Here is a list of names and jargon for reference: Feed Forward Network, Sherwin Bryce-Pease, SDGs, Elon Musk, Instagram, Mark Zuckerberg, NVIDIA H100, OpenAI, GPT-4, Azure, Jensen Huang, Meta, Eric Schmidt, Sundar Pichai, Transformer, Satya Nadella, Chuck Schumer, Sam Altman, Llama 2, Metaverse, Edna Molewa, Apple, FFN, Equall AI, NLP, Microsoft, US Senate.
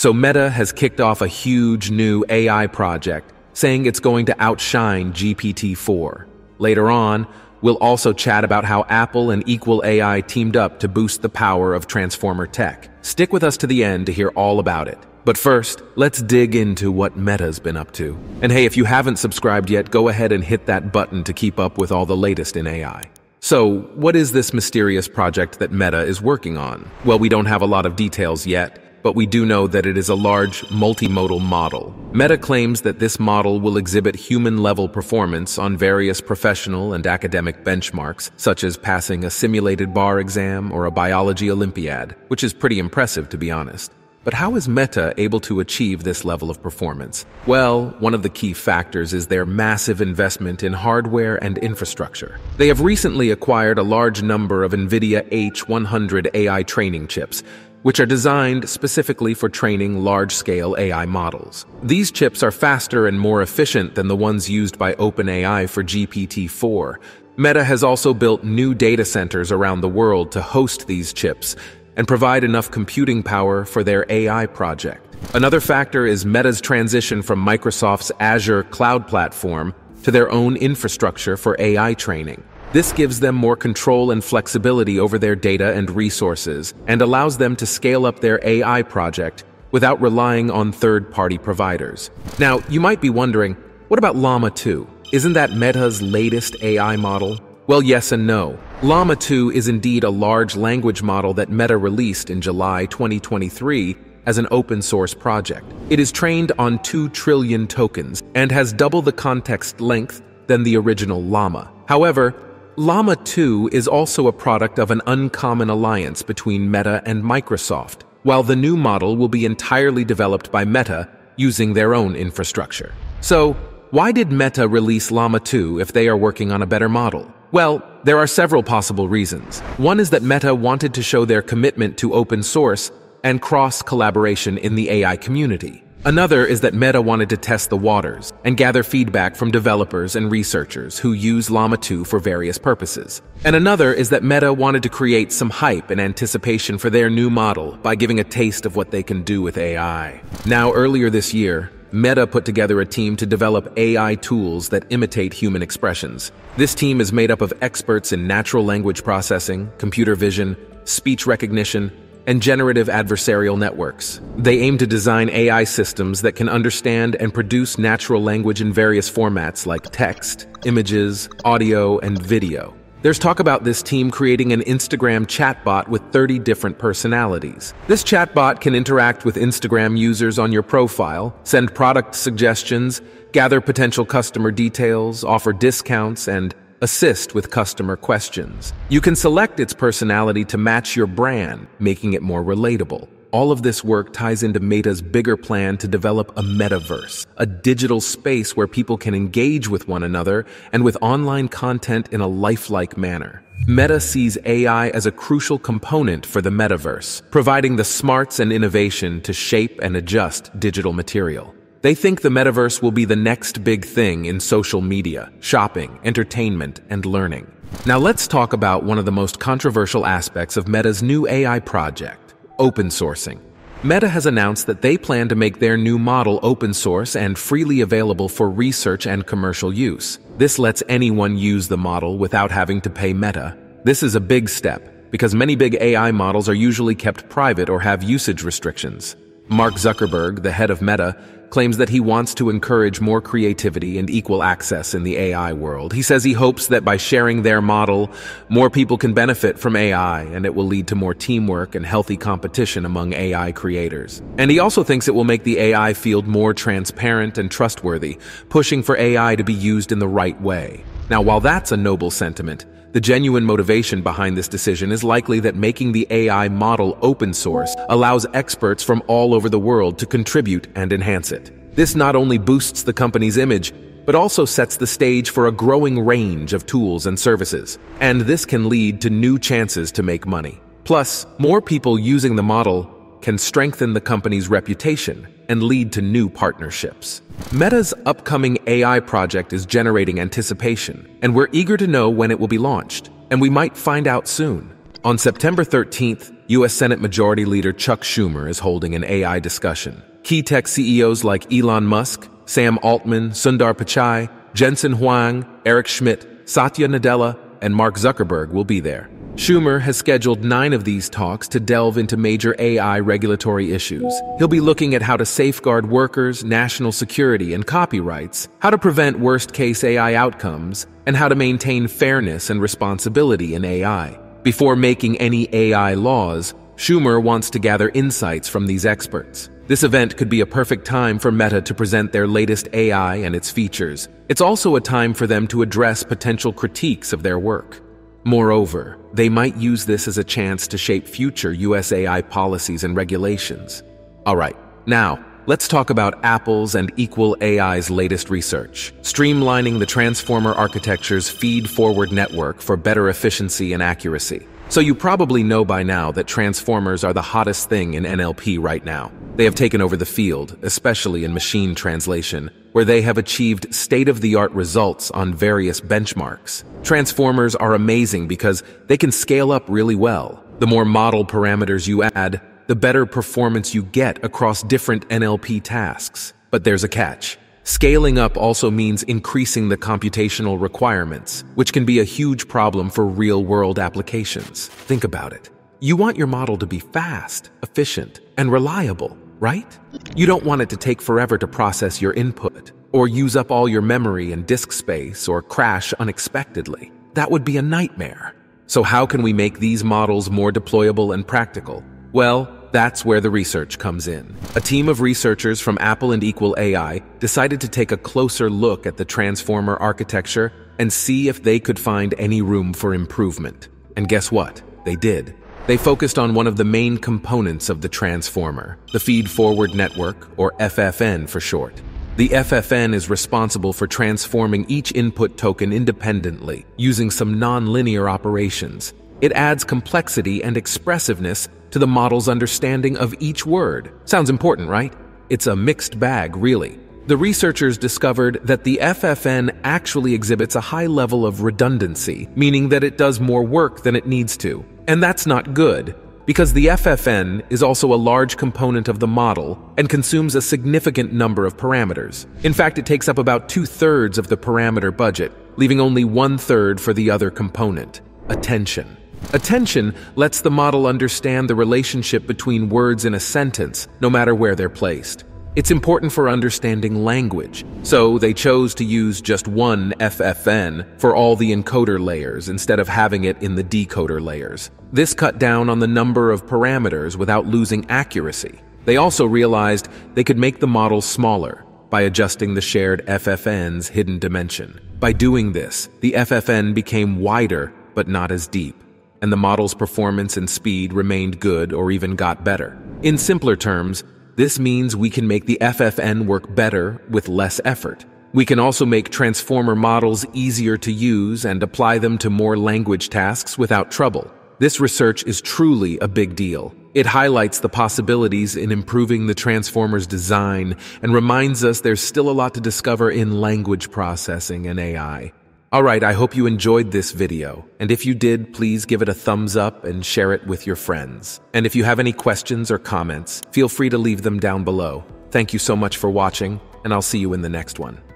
So Meta has kicked off a huge new AI project, saying it's going to outshine GPT-4. Later on, we'll also chat about how Apple and Equall AI teamed up to boost the power of Transformer tech. Stick with us to the end to hear all about it. But first, let's dig into what Meta's been up to. And hey, if you haven't subscribed yet, go ahead and hit that button to keep up with all the latest in AI. So, what is this mysterious project that Meta is working on? Well, we don't have a lot of details yet, but we do know that it is a large multimodal model. Meta claims that this model will exhibit human-level performance on various professional and academic benchmarks, such as passing a simulated bar exam or a biology Olympiad, which is pretty impressive, to be honest. But how is Meta able to achieve this level of performance? Well, one of the key factors is their massive investment in hardware and infrastructure. They have recently acquired a large number of NVIDIA H100 AI training chips, which are designed specifically for training large-scale AI models. These chips are faster and more efficient than the ones used by OpenAI for GPT-4. Meta has also built new data centers around the world to host these chips and provide enough computing power for their AI project. Another factor is Meta's transition from Microsoft's Azure cloud platform to their own infrastructure for AI training. This gives them more control and flexibility over their data and resources, and allows them to scale up their AI project without relying on third-party providers. Now, you might be wondering, what about Llama 2? Isn't that Meta's latest AI model? Well, yes and no. Llama 2 is indeed a large language model that Meta released in July 2023 as an open-source project. It is trained on 2 trillion tokens and has double the context length than the original Llama. However, Llama 2 is also a product of an uncommon alliance between Meta and Microsoft, while the new model will be entirely developed by Meta using their own infrastructure. So, why did Meta release Llama 2 if they are working on a better model? Well, there are several possible reasons. One is that Meta wanted to show their commitment to open source and cross-collaboration in the AI community. Another is that Meta wanted to test the waters and gather feedback from developers and researchers who use Llama 2 for various purposes. And another is that Meta wanted to create some hype and anticipation for their new model by giving a taste of what they can do with AI. Now, earlier this year, Meta put together a team to develop AI tools that imitate human expressions. This team is made up of experts in natural language processing, computer vision, speech recognition, and generative adversarial networks. They aim to design AI systems that can understand and produce natural language in various formats like text, images, audio, and video. There's talk about this team creating an Instagram chatbot with 30 different personalities. This chatbot can interact with Instagram users on your profile, send product suggestions, gather potential customer details, offer discounts, and assist with customer questions. You can select its personality to match your brand, making it more relatable. All of this work ties into Meta's bigger plan to develop a metaverse, a digital space where people can engage with one another and with online content in a lifelike manner. Meta sees AI as a crucial component for the metaverse, providing the smarts and innovation to shape and adjust digital material. They think the metaverse will be the next big thing in social media, shopping, entertainment, and learning. Now let's talk about one of the most controversial aspects of Meta's new AI project, open sourcing. Meta has announced that they plan to make their new model open source and freely available for research and commercial use. This lets anyone use the model without having to pay Meta. This is a big step, because many big AI models are usually kept private or have usage restrictions. Mark Zuckerberg, the head of Meta, claims that he wants to encourage more creativity and equal access in the AI world. He says he hopes that by sharing their model, more people can benefit from AI, and it will lead to more teamwork and healthy competition among AI creators. And he also thinks it will make the AI field more transparent and trustworthy, pushing for AI to be used in the right way. Now, while that's a noble sentiment, the genuine motivation behind this decision is likely that making the AI model open source allows experts from all over the world to contribute and enhance it. This not only boosts the company's image, but also sets the stage for a growing range of tools and services. And this can lead to new chances to make money. Plus, more people using the model can strengthen the company's reputation and lead to new partnerships. Meta's upcoming AI project is generating anticipation, and we're eager to know when it will be launched, and we might find out soon. On September 13th, U.S. Senate Majority Leader Chuck Schumer is holding an AI discussion. Key tech CEOs like Elon Musk, Sam Altman, Sundar Pichai, Jensen Huang, Eric Schmidt, Satya Nadella, and Mark Zuckerberg will be there. Schumer has scheduled 9 of these talks to delve into major AI regulatory issues. He'll be looking at how to safeguard workers, national security, and copyrights, how to prevent worst-case AI outcomes, and how to maintain fairness and responsibility in AI. Before making any AI laws, Schumer wants to gather insights from these experts. This event could be a perfect time for Meta to present their latest AI and its features. It's also a time for them to address potential critiques of their work. Moreover, they might use this as a chance to shape future US AI policies and regulations. All right, now, let's talk about Apple's and Equall AI's latest research, streamlining the Transformer architecture's feed-forward network for better efficiency and accuracy. So you probably know by now that Transformers are the hottest thing in NLP right now. They have taken over the field, especially in machine translation, where they have achieved state-of-the-art results on various benchmarks. Transformers are amazing because they can scale up really well. The more model parameters you add, the better performance you get across different NLP tasks. But there's a catch. Scaling up also means increasing the computational requirements, which can be a huge problem for real-world applications. Think about it. You want your model to be fast, efficient, and reliable, right? You don't want it to take forever to process your input, or use up all your memory and disk space, or crash unexpectedly. That would be a nightmare. So how can we make these models more deployable and practical? Well, that's where the research comes in. A team of researchers from Apple and Equall AI decided to take a closer look at the Transformer architecture and see if they could find any room for improvement. And guess what? They did. They focused on one of the main components of the Transformer, the feed-forward network, or FFN for short. The FFN is responsible for transforming each input token independently, using some non-linear operations. It adds complexity and expressiveness to the model's understanding of each word. Sounds important, right? It's a mixed bag, really. The researchers discovered that the FFN actually exhibits a high level of redundancy, meaning that it does more work than it needs to. And that's not good, because the FFN is also a large component of the model and consumes a significant number of parameters. In fact, it takes up about 2/3 of the parameter budget, leaving only 1/3 for the other component, attention. Attention lets the model understand the relationship between words in a sentence, no matter where they're placed. It's important for understanding language, so they chose to use just one FFN for all the encoder layers instead of having it in the decoder layers. This cut down on the number of parameters without losing accuracy. They also realized they could make the model smaller by adjusting the shared FFN's hidden dimension. By doing this, the FFN became wider but not as deep, and the model's performance and speed remained good or even got better. In simpler terms, this means we can make the FFN work better with less effort. We can also make transformer models easier to use and apply them to more language tasks without trouble. This research is truly a big deal. It highlights the possibilities in improving the transformer's design and reminds us there's still a lot to discover in language processing and AI. Alright, I hope you enjoyed this video, and if you did, please give it a thumbs up and share it with your friends. And if you have any questions or comments, feel free to leave them down below. Thank you so much for watching, and I'll see you in the next one.